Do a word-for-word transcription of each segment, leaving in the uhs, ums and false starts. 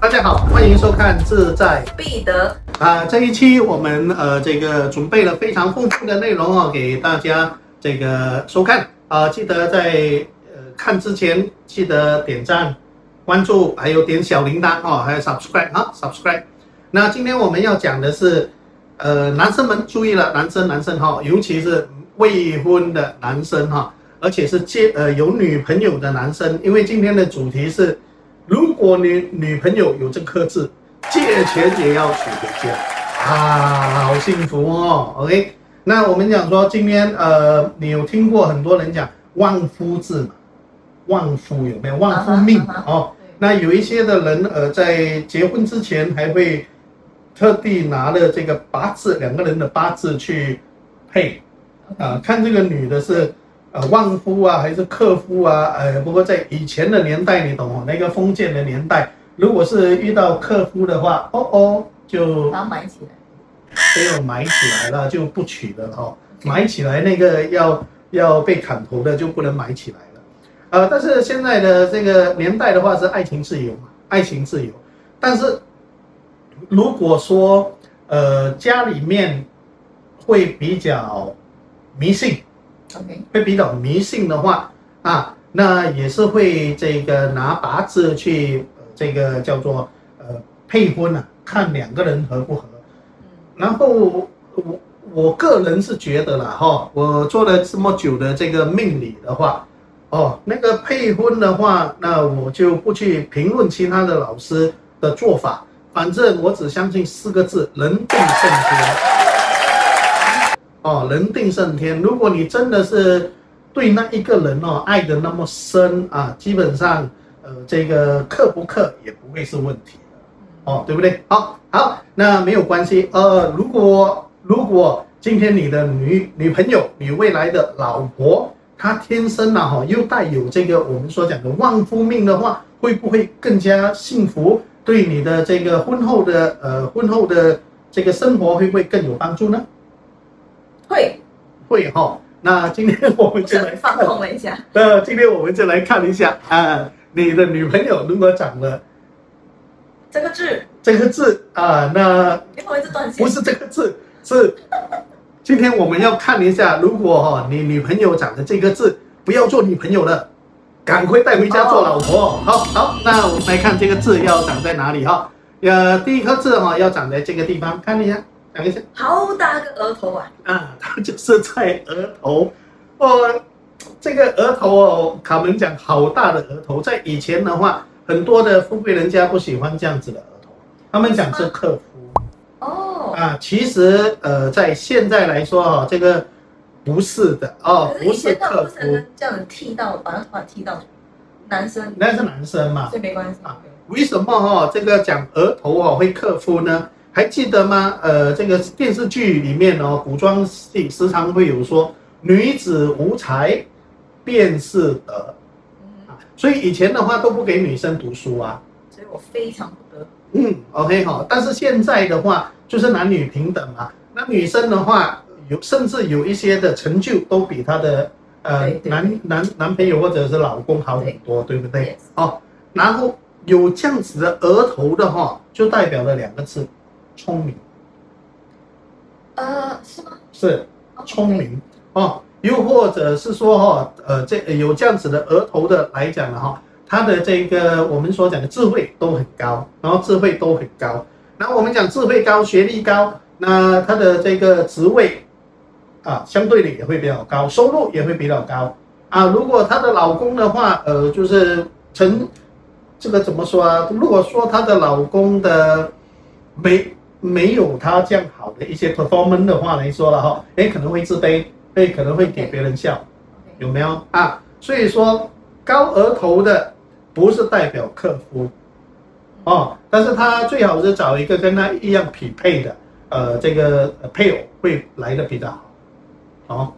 大家好，欢迎收看《志在必得》啊、呃！这一期我们呃这个准备了非常丰富的内容啊、哦，给大家这个收看啊、呃！记得在呃看之前记得点赞、关注，还有点小铃铛哦，还有 subscribe 啊 subscribe。那今天我们要讲的是，呃，男生们注意了，男生男生哈、哦，尤其是未婚的男生哈、哦，而且是接呃有女朋友的男生，因为今天的主题是。 如果你女朋友有这颗痣，借钱也要娶回家啊，好幸福哦。OK， 那我们讲说今天呃，你有听过很多人讲旺夫痣嘛？旺夫有没有？旺夫命、啊、哦。那有一些的人呃，在结婚之前还会特地拿了这个八字两个人的八字去配啊、呃，看这个女的是。 呃，旺夫啊，还是克夫啊？呃，不过在以前的年代，你懂哦，那个封建的年代，如果是遇到克夫的话，哦哦，就把它埋起来，没有埋起来了就不娶了哈、哦。埋起来那个要要被砍头的就不能埋起来了。呃，但是现在的这个年代的话是爱情自由嘛，爱情自由。但是如果说呃家里面会比较迷信。 Okay. 会比较迷信的话啊，那也是会这个拿八字去、呃、这个叫做呃配婚啊，看两个人合不合。然后我我个人是觉得啦哈、哦，我做了这么久的这个命理的话，哦，那个配婚的话，那我就不去评论其他的老师的做法，反正我只相信四个字：人定胜天。 哦，人定胜天。如果你真的是对那一个人哦爱的那么深啊，基本上呃这个克不克也不会是问题的哦，对不对？好，好，那没有关系。呃，如果如果今天你的女女朋友、你未来的老婆，她天生啊哈又带有这个我们所讲的旺夫命的话，会不会更加幸福？对你的这个婚后的呃婚后的这个生活会不会更有帮助呢？ 会会哈、哦，那今天我们就来放空了一下。呃，今天我们就来看一下啊、呃，你的女朋友如果长了这个痣，这个痣啊、呃，那不是这个痣，是今天我们要看一下，如果哈、哦、你女朋友长的这个痣，不要做女朋友了，赶快带回家做老婆。哦、好好，那我们来看这个痣要长在哪里哈、哦？呃，第一颗痣哈、哦、要长在这个地方，看一下。 好大个额头啊！啊，它就是在额头哦。这个额头哦，卡门讲好大的额头，在以前的话，很多的富贵人家不喜欢这样子的额头，他们讲是克夫。哦。啊，其实呃，在现在来说哦，这个不是的哦，不是克夫。这样剃到，把头发剃到，男生。那是男生嘛，这没关系啊。为什么哦，这个讲额头哦会克夫呢？ 还记得吗？呃，这个电视剧里面哦，古装戏时常会有说“女子无才便是德”，啊，所以以前的话都不给女生读书啊。所以我非常不得。嗯 ，OK 哈、哦，但是现在的话就是男女平等嘛。那女生的话有甚至有一些的成就都比她的呃对对男男男朋友或者是老公好很多， 对, 对不对？ Yes. 哦，然后有这样子的额头的哈、哦，就代表了两个字。 聪明，呃，是吗？是，聪明哦。又或者是说哈、哦，呃，这有这样子的额头的来讲了哈、哦，他的这个我们所讲的智慧都很高，然后智慧都很高。然后我们讲智慧高、学历高，那他的这个职位啊，相对的也会比较高，收入也会比较高啊。如果她的老公的话，呃，就是成这个怎么说啊？如果说她的老公的没。 没有他这样好的一些 performance 的话来说了哈，哎，可能会自卑，哎，可能会给别人笑，有没有啊？所以说高额头的不是代表克夫哦，但是他最好是找一个跟他一样匹配的，呃，这个配偶会来的比较好。哦，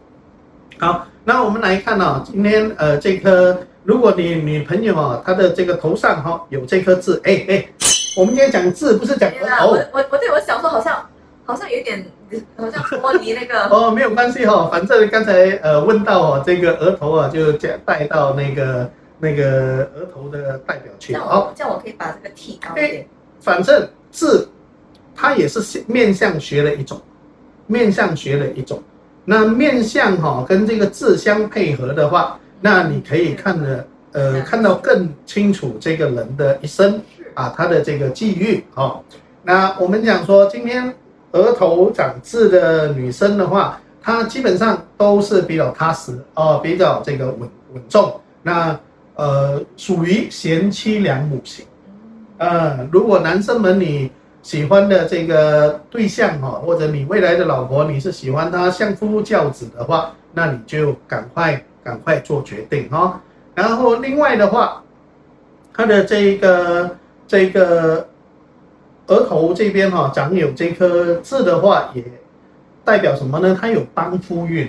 好，那我们来看啊、哦，今天呃这颗，如果你女朋友啊、哦，她的这个头上哈、哦、有这颗痣，哎哎。 我们今天讲痣，不是讲额头。我我我对我小时候好像好像有点好像脱离那个。哦，没有关系哈、哦，反正刚才呃问到哦，这个额头啊，就带到那个那个额头的代表区。哦，这样我可以把这个提高一点。欸、反正痣，它也是面相学的一种，面相学的一种。那面相哈、哦、跟这个痣相配合的话，那你可以看得呃看到更清楚这个人的一生啊，他的这个际遇哦。那我们讲说，今天额头长痣的女生的话，她基本上都是比较踏实哦，比较这个稳稳重。那呃，属于贤妻良母型。呃，如果男生们你喜欢的这个对象哈、哦，或者你未来的老婆，你是喜欢她相夫教子的话，那你就赶快赶快做决定哈、哦。然后另外的话，她的这个这个。额头这边哈、哦、长有这颗痣的话，也代表什么呢？它有帮夫运，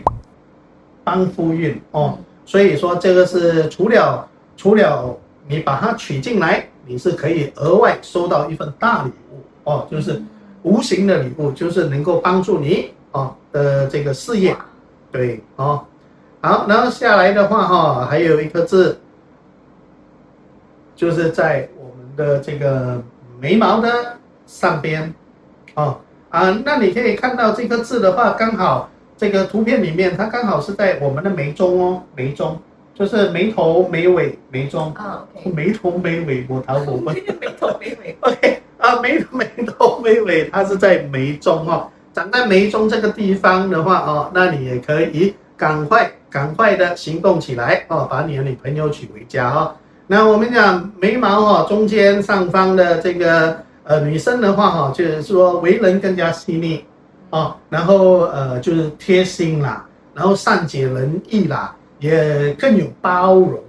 帮夫运哦。所以说这个是除了除了你把它取进来，你是可以额外收到一份大礼物哦，就是无形的礼物，就是能够帮助你哦的这个事业，对哦。好，然后下来的话哈、哦，还有一颗痣，就是在我们的这个眉毛的上边，哦啊，那你可以看到这颗痣的话，刚好这个图片里面，它刚好是在我们的眉中哦，眉中就是眉头、眉尾、眉中啊， oh, okay. 眉头、眉尾，我头我问，眉头眉尾 ，OK 啊，眉头眉头眉尾，它是在眉中哦，长在眉中这个地方的话哦，那你也可以赶快赶快的行动起来哦，把你的女朋友娶回家哦。那我们讲眉毛哦，中间上方的这个呃女生的话哈、哦，就是说为人更加细腻哦，然后呃就是贴心啦，然后善解人意啦，也更有包容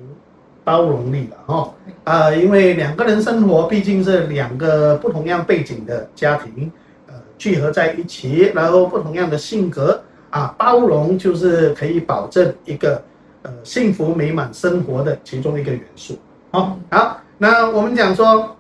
包容力了哦啊、呃，因为两个人生活毕竟是两个不同样背景的家庭呃聚合在一起，然后不同样的性格啊，包容就是可以保证一个呃幸福美满生活的其中一个元素。哦、好，那我们讲说，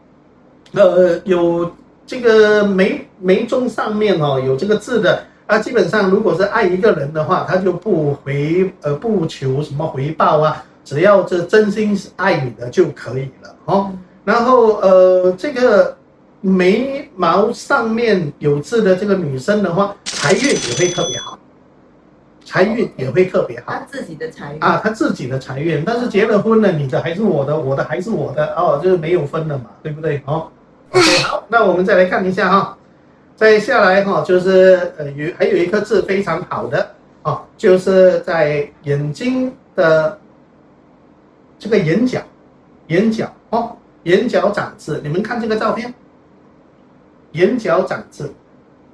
呃，有这个眉眉中上面哦，有这个痣的，啊，基本上如果是爱一个人的话，他就不回呃不求什么回报啊，只要这真心爱你的就可以了哦。然后呃，这个眉毛上面有痣的这个女生的话，财运也会特别好。财运也会特别好，他自己的财运啊，他自己的财运。但是结了婚了，你的还是我的，我的还是我的哦，就是没有分了嘛，对不对？哦 ，OK， 好，那我们再来看一下哈、哦，再下来哈、哦，就是呃有还有一颗痣非常好的哦，就是在眼睛的这个眼角，眼角哦，眼角长痣，你们看这个照片，眼角长痣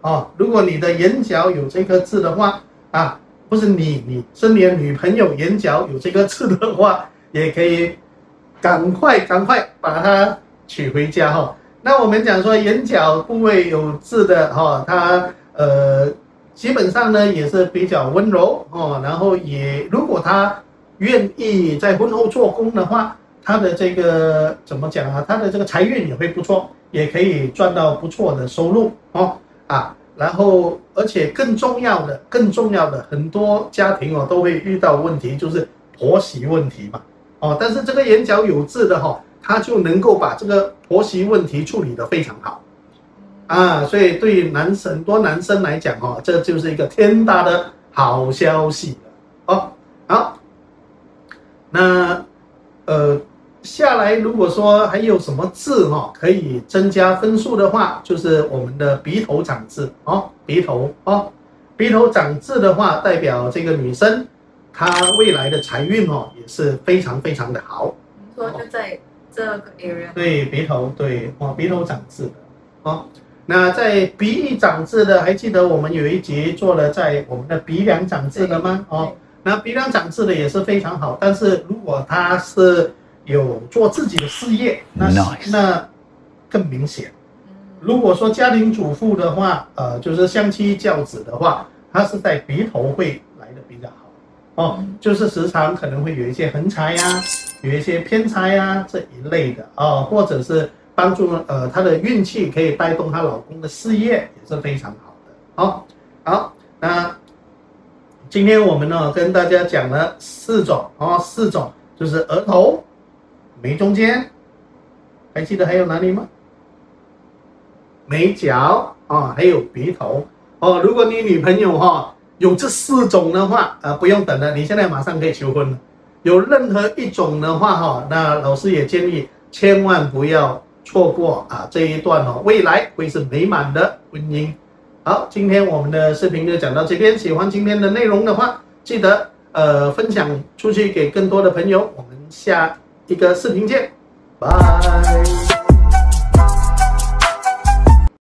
哦，如果你的眼角有这颗痣的话啊。不是你，你是你的女朋友眼角有这个痣的话，也可以赶快赶快把它取回家哈、哦。那我们讲说眼角部位有痣的哈、哦，它呃基本上呢也是比较温柔哦，然后也如果他愿意在婚后做工的话，他的这个怎么讲啊？他的这个财运也会不错，也可以赚到不错的收入哦啊。然后，而且更重要的，更重要的，很多家庭哦都会遇到问题，就是婆媳问题嘛。哦，但是这个眼角有痣的哈、哦，他就能够把这个婆媳问题处理得非常好，啊，所以对于男生很多男生来讲哦，这就是一个天大的好消息了。哦，好，那呃下来如果说还有什么痣哈、哦、可以增加分数的话，就是我们的鼻头长痣哦，鼻头哦，鼻头长痣的话，代表这个女生她未来的财运哦也是非常非常的好。你说就在这个 area、哦、对鼻头对哦，鼻头长痣的哦。那在鼻翼长痣的，还记得我们有一集做了在我们的鼻梁长痣的吗？哦，那鼻梁长痣的也是非常好，但是如果她是有做自己的事业，那 nice. 那更明显。如果说家庭主妇的话，呃，就是相妻教子的话，它是在鼻头会来的比较好哦，就是时常可能会有一些横财呀、啊，有一些偏财呀、啊、这一类的啊、哦，或者是帮助呃她的运气可以带动她老公的事业，也是非常好的哦。好，那今天我们呢跟大家讲了四种哦，四种就是额头。没中间，还记得还有哪里吗？眉角啊，还有鼻头哦。如果你女朋友哈、哦、有这四种的话，呃，不用等了，你现在马上可以求婚了。有任何一种的话哈、哦，那老师也建议千万不要错过啊这一段哦，未来会是美满的婚姻。好，今天我们的视频就讲到这边。喜欢今天的内容的话，记得呃分享出去给更多的朋友。我们下一个视频见，拜。